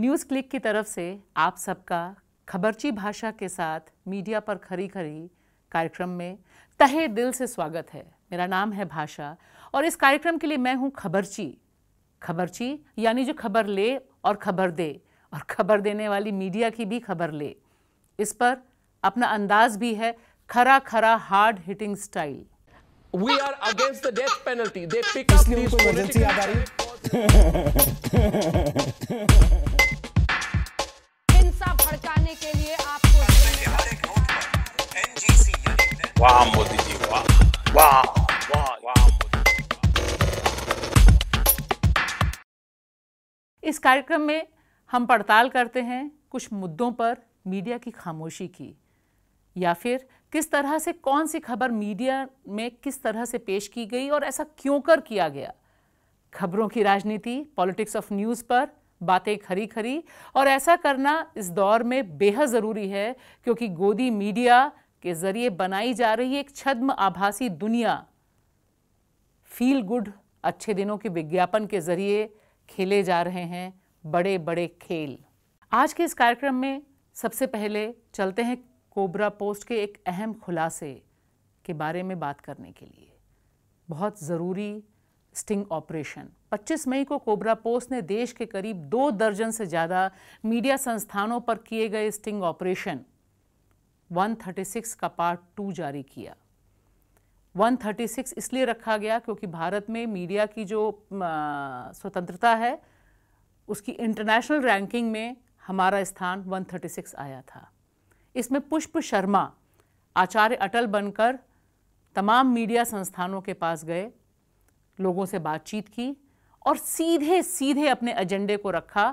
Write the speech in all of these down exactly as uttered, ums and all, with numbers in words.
News click की तरफ से आप सबका खबरची भाषा के साथ मीडिया पर खरी खरी कार्यक्रम में तहे दिल से स्वागत है। मेरा नाम है भाषा और इस कार्यक्रम के लिए मैं हूँ खबरची। खबरची यानी जो खबर ले और खबर दे, और खबर देने वाली मीडिया की भी खबर ले। इस पर अपना अंदाज भी है, खरा खरा hard hitting style. We are against the death penalty. They pick up these political... हिंसा भड़काने के लिए आपको एनजीसी। वाह मोदी जी, वाह वाह वाह वाह। इस कार्यक्रम में हम पड़ताल करते हैं कुछ मुद्दों पर मीडिया की खामोशी की, या फिर किस तरह से कौन सी खबर मीडिया में किस तरह से पेश की गई और ऐसा क्यों कर किया गया। खबरों की राजनीति, पॉलिटिक्स ऑफ न्यूज़ पर बातें खरी खरी, और ऐसा करना इस दौर में बेहद ज़रूरी है क्योंकि गोदी मीडिया के ज़रिए बनाई जा रही एक छद्म आभासी दुनिया, फील गुड अच्छे दिनों के विज्ञापन के ज़रिए खेले जा रहे हैं बड़े बड़े खेल। आज के इस कार्यक्रम में सबसे पहले चलते हैं कोबरा पोस्ट के एक अहम खुलासे के बारे में बात करने के लिए। बहुत ज़रूरी स्टिंग ऑपरेशन। पच्चीस मई को कोबरा पोस्ट ने देश के करीब दो दर्जन से ज़्यादा मीडिया संस्थानों पर किए गए स्टिंग ऑपरेशन एक सौ छत्तीस का पार्ट टू जारी किया। एक सौ छत्तीस इसलिए रखा गया क्योंकि भारत में मीडिया की जो स्वतंत्रता है उसकी इंटरनेशनल रैंकिंग में हमारा स्थान एक सौ छत्तीस आया था। इसमें पुष्प शर्मा आचार्य अटल बनकर तमाम मीडिया संस्थानों के पास गए, लोगों से बातचीत की और सीधे सीधे अपने एजेंडे को रखा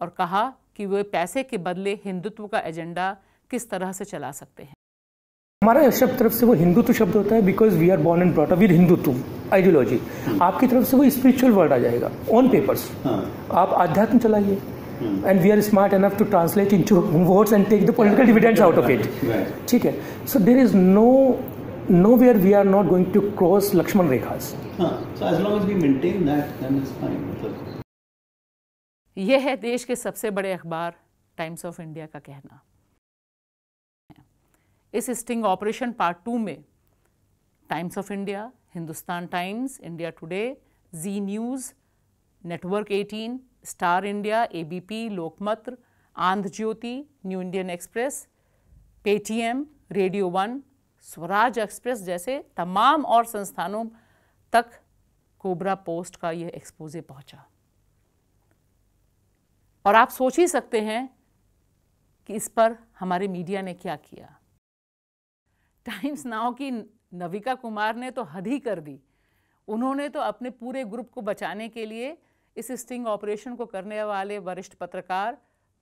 और कहा कि वे पैसे के बदले हिंदुत्व का एजेंडा किस तरह से चला सकते हैं। हमारा शब्द तरफ से वो हिंदुत्व शब्द होता है because we are born and brought up with Hindutva ideology. आपकी तरफ से वो स्पिरिचुअल वर्ड आ जाएगा ऑन पेपर्स। आप आध्यात्म चलाइए and we are smart enough to translate into words and take the political dividends out of it. ठीक है, so there is no Nowhere we are not going to cross Lakshman Rekhas. हाँ, so as long as we maintain that, then it's fine. ये है देश के सबसे बड़े अखबार टाइम्स ऑफ इंडिया का कहना। इस स्टिंग ऑपरेशन पार्ट टू में Times of India, Hindustan Times, India Today, ji news, network अठारह, Star India, ABP, Lokmat, Andhra ज्योति, New Indian Express, Paytm, radio one, Swaraj express जैसे तमाम और संस्थानों तक कोबरा पोस्ट का यह एक्सपोजे पहुंचा। और आप सोच ही सकते हैं कि इस पर हमारे मीडिया ने क्या किया। टाइम्स नाउ की नविका कुमार ने तो हद ही कर दी। उन्होंने तो अपने पूरे ग्रुप को बचाने के लिए इस स्टिंग ऑपरेशन को करने वाले वरिष्ठ पत्रकार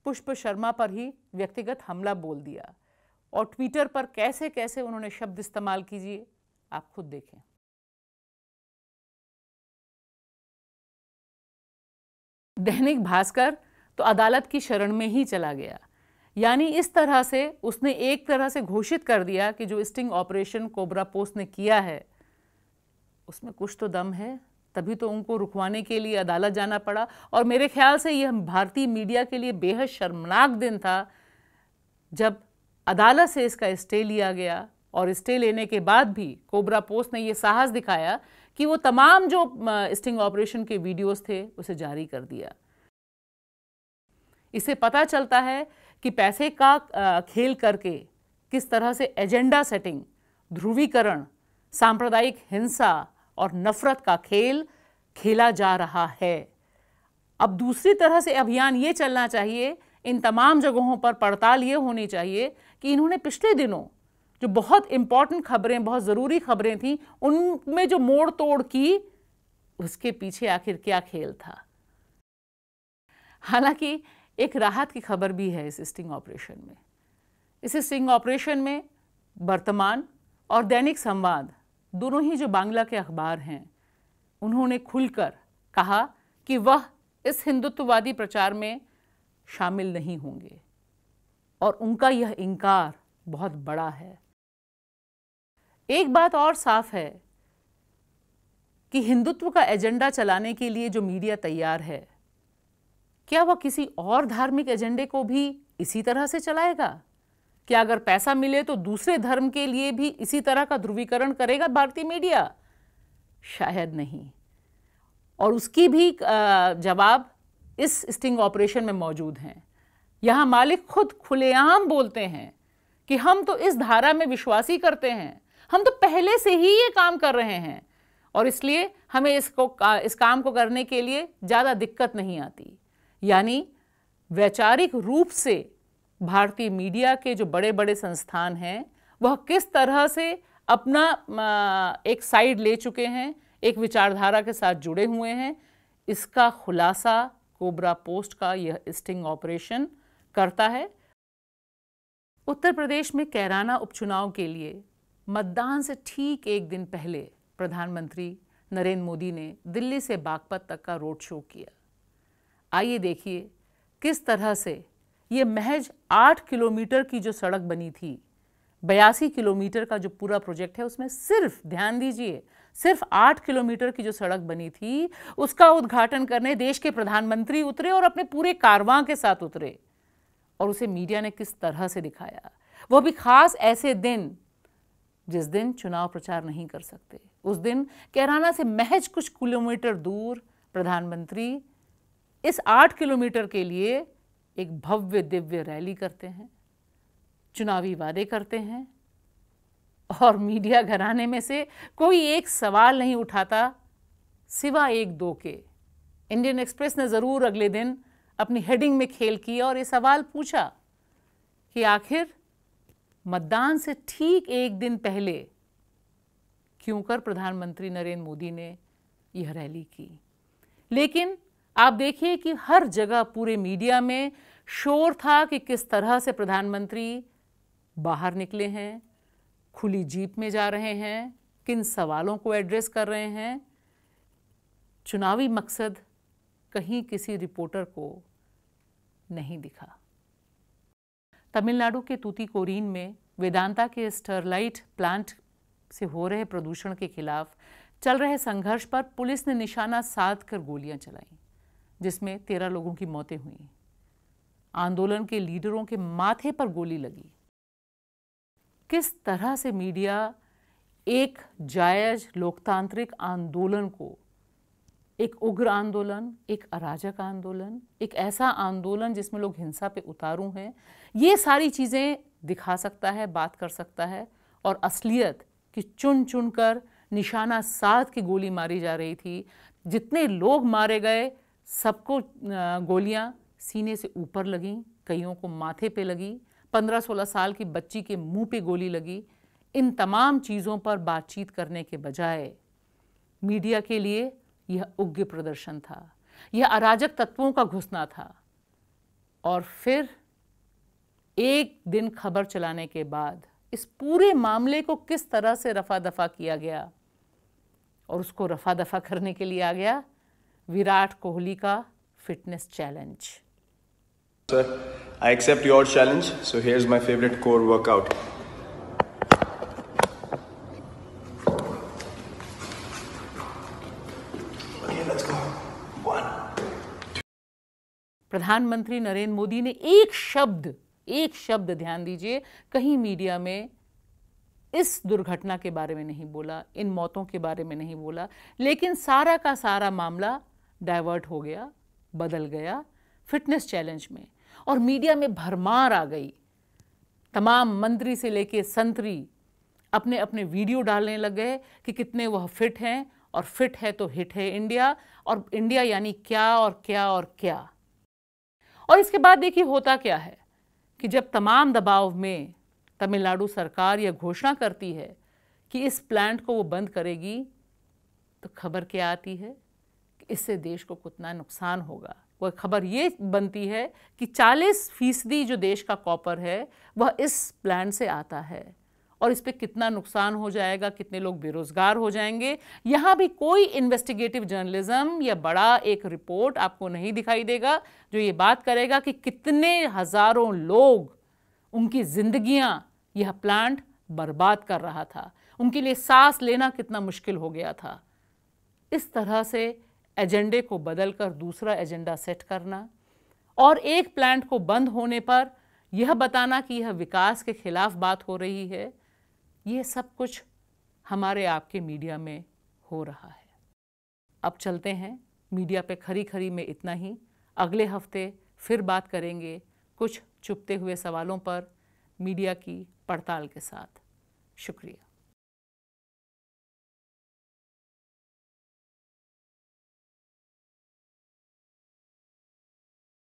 पुष्प शर्मा पर ही व्यक्तिगत हमला बोल दिया, और ट्विटर पर कैसे कैसे उन्होंने शब्द इस्तेमाल कीजिए आप खुद देखें। दैनिक भास्कर तो अदालत की शरण में ही चला गया, यानी इस तरह से उसने एक तरह से घोषित कर दिया कि जो स्टिंग ऑपरेशन कोबरा पोस्ट ने किया है उसमें कुछ तो दम है, तभी तो उनको रुकवाने के लिए अदालत जाना पड़ा। और मेरे ख्याल से यह भारतीय मीडिया के लिए बेहद शर्मनाक दिन था जब अदालत से इसका स्टे लिया गया, और स्टे लेने के बाद भी कोबरा पोस्ट ने यह साहस दिखाया कि वो तमाम जो स्टिंग ऑपरेशन के वीडियोस थे उसे जारी कर दिया। इससे पता चलता है कि पैसे का खेल करके किस तरह से एजेंडा सेटिंग, ध्रुवीकरण, सांप्रदायिक हिंसा और नफरत का खेल खेला जा रहा है। अब दूसरी तरह से अभियान ये चलना चाहिए, इन तमाम जगहों पर पड़ताल ये होनी चाहिए कि इन्होंने पिछले दिनों जो बहुत इम्पॉर्टेंट खबरें, बहुत ज़रूरी खबरें थीं, उनमें जो मोड़ तोड़ की, उसके पीछे आखिर क्या खेल था। हालांकि एक राहत की खबर भी है इस स्टिंग ऑपरेशन में। इस स्टिंग ऑपरेशन में वर्तमान और दैनिक संवाद, दोनों ही जो बांग्ला के अखबार हैं, उन्होंने खुलकर कहा कि वह इस हिंदुत्ववादी प्रचार में शामिल नहीं होंगे, और उनका यह इनकार बहुत बड़ा है। एक बात और साफ है कि हिंदुत्व का एजेंडा चलाने के लिए जो मीडिया तैयार है, क्या वह किसी और धार्मिक एजेंडे को भी इसी तरह से चलाएगा? क्या अगर पैसा मिले तो दूसरे धर्म के लिए भी इसी तरह का ध्रुवीकरण करेगा भारतीय मीडिया? शायद नहीं। और उसकी भी जवाब इस स्टिंग ऑपरेशन में मौजूद हैं। यहाँ मालिक खुद खुलेआम बोलते हैं कि हम तो इस धारा में विश्वासी करते हैं, हम तो पहले से ही ये काम कर रहे हैं और इसलिए हमें इसको इस काम को करने के लिए ज़्यादा दिक्कत नहीं आती। यानी वैचारिक रूप से भारतीय मीडिया के जो बड़े बड़े संस्थान हैं वह किस तरह से अपना एक साइड ले चुके हैं, एक विचारधारा के साथ जुड़े हुए हैं, इसका खुलासा कोबरा पोस्ट का यह स्टिंग ऑपरेशन करता है। उत्तर प्रदेश में कैराना उपचुनाव के लिए मतदान से ठीक एक दिन पहले प्रधानमंत्री नरेंद्र मोदी ने दिल्ली से बागपत तक का रोड शो किया। आइए देखिए किस तरह से ये महज आठ किलोमीटर की जो सड़क बनी थी, बयासी किलोमीटर का जो पूरा प्रोजेक्ट है उसमें सिर्फ ध्यान दीजिए सिर्फ आठ किलोमीटर की जो सड़क बनी थी उसका उद्घाटन करने देश के प्रधानमंत्री उतरे और अपने पूरे कारवां के साथ उतरे और उसे मीडिया ने किस तरह से दिखाया, वो भी खास ऐसे दिन जिस दिन चुनाव प्रचार नहीं कर सकते। उस दिन कैराना से महज कुछ किलोमीटर दूर प्रधानमंत्री इस आठ किलोमीटर के लिए एक भव्य दिव्य रैली करते हैं, चुनावी वादे करते हैं और मीडिया घराने में से कोई एक सवाल नहीं उठाता सिवा एक दो के। इंडियन एक्सप्रेस ने ज़रूर अगले दिन अपनी हेडिंग में खेल किया और ये सवाल पूछा कि आखिर मतदान से ठीक एक दिन पहले क्यों कर प्रधानमंत्री नरेंद्र मोदी ने यह रैली की। लेकिन आप देखिए कि हर जगह पूरे मीडिया में शोर था कि किस तरह से प्रधानमंत्री बाहर निकले हैं, खुली जीप में जा रहे हैं, किन सवालों को एड्रेस कर रहे हैं। चुनावी मकसद कहीं किसी रिपोर्टर को नहीं दिखा। तमिलनाडु के तूतीकोरिन में वेदांता के स्टरलाइट प्लांट से हो रहे प्रदूषण के खिलाफ चल रहे संघर्ष पर पुलिस ने निशाना साधकर गोलियां चलाईं, जिसमें तेरह लोगों की मौतें हुईं। आंदोलन के लीडरों के माथे पर गोली लगी। किस तरह से मीडिया एक जायज लोकतांत्रिक आंदोलन को, एक उग्र आंदोलन, एक अराजक आंदोलन, एक ऐसा आंदोलन जिसमें लोग हिंसा पे उतारू हैं, ये सारी चीज़ें दिखा सकता है, बात कर सकता है और असलियत की चुन चुन कर निशाना साध की गोली मारी जा रही थी। जितने लोग मारे गए सबको गोलियां सीने से ऊपर लगीं, कईयों को माथे पे लगी, पंद्रह सोलह साल की बच्ची के मुंह पे गोली लगी। इन तमाम चीज़ों पर बातचीत करने के बजाय मीडिया के लिए यह उग्र प्रदर्शन था, यह अराजक तत्वों का घुसना था। और फिर एक दिन खबर चलाने के बाद इस पूरे मामले को किस तरह से रफा दफा किया गया और उसको रफा दफा करने के लिए आ गया विराट कोहली का fitness challenge. Sir, I accept your challenge. So here's my favorite core workout. Okay, let's go. One. प्रधानमंत्री नरेंद्र मोदी ने एक शब्द एक शब्द ध्यान दीजिए कहीं मीडिया में इस दुर्घटना के बारे में नहीं बोला, इन मौतों के बारे में नहीं बोला, लेकिन सारा का सारा मामला डाइवर्ट हो गया, बदल गया फिटनेस चैलेंज में और मीडिया में भरमार आ गई। तमाम मंत्री से लेके संतरी अपने अपने वीडियो डालने लग गए कि कितने वह फिट हैं और फिट है तो हिट है इंडिया और इंडिया यानी क्या और क्या और क्या। और इसके बाद देखिए होता क्या है कि जब तमाम दबाव में तमिलनाडु सरकार यह घोषणा करती है कि इस प्लांट को वो बंद करेगी तो खबर क्या आती है कि इससे देश को कितना नुकसान होगा। वह खबर ये बनती है कि चालीस फीसदी जो देश का कॉपर है वह इस प्लांट से आता है और इस पे कितना नुकसान हो जाएगा, कितने लोग बेरोज़गार हो जाएंगे। यहाँ भी कोई इन्वेस्टिगेटिव जर्नलिज्म या बड़ा एक रिपोर्ट आपको नहीं दिखाई देगा जो ये बात करेगा कि कितने हज़ारों लोग, उनकी जिंदगियाँ यह प्लांट बर्बाद कर रहा था, उनके लिए सांस लेना कितना मुश्किल हो गया था। इस तरह से एजेंडे को बदलकर दूसरा एजेंडा सेट करना, और एक प्लांट को बंद होने पर यह बताना कि यह विकास के खिलाफ बात हो रही है, यह सब कुछ हमारे आपके मीडिया में हो रहा है। अब चलते हैं मीडिया पे खरी खरी में इतना ही। अगले हफ्ते फिर बात करेंगे कुछ चुपते हुए सवालों पर मीडिया की पड़ताल के साथ। शुक्रिया।